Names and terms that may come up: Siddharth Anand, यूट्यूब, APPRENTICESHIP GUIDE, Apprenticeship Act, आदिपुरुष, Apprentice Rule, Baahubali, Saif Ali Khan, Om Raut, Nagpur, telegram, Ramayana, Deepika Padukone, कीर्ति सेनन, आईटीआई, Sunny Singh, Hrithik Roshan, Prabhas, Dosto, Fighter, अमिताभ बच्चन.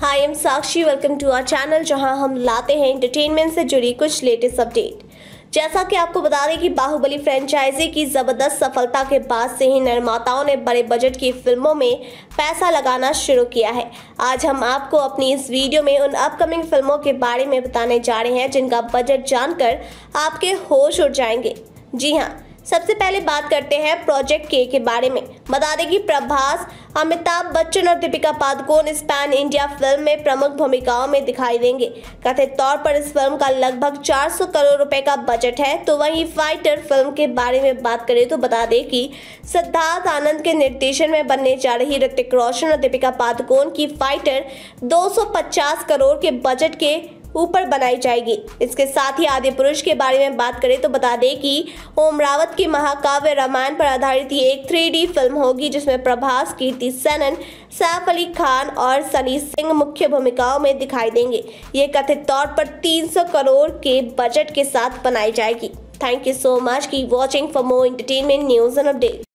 Hi I am Sakshi, welcome to our channel जहां हम लाते हैं एंटरटेनमेंट से जुड़ी कुछ लेटेस्ट अपडेट। जैसा कि आपको बता दें कि बाहुबली फ्रेंचाइजी की ज़बरदस्त सफलता के बाद से ही निर्माताओं ने बड़े बजट की फिल्मों में पैसा लगाना शुरू किया है। आज हम आपको अपनी इस वीडियो में उन अपकमिंग फिल्मों के बारे में बताने जा रहे हैं जिनका बजट जानकर आपके होश उड़ जाएंगे। जी हाँ, सबसे पहले बात करते हैं प्रोजेक्ट के बारे में। बता दें कि प्रभास, अमिताभ बच्चन और Deepika Padukone pan India film में प्रमुख भूमिकाओं में दिखाई देंगे। कथित तौर पर इस फिल्म का लगभग 400 करोड़ रुपए का बजट है। तो वहीं फाइटर फिल्म के बारे में बात करें तो बता दें कि सिद्धार्थ आनंद के निर्देशन में बनने जा रही ऋतिक रोशन और दीपिका पादुकोण की फाइटर 250 करोड़ के बजट के ऊपर बनाई जाएगी। इसके साथ ही आदिपुरुष के बारे में बात करें तो बता दें कि ओम रावत की महाकाव्य रामायण पर आधारित ये एक 3D फिल्म होगी जिसमें प्रभास, कीर्ति सेनन, सैफ अली खान और सनी सिंह मुख्य भूमिकाओं में दिखाई देंगे। ये कथित तौर पर 300 करोड़ के बजट के साथ बनाई जाएगी। थैंक यू सो मच की watching for more entertainment news and update.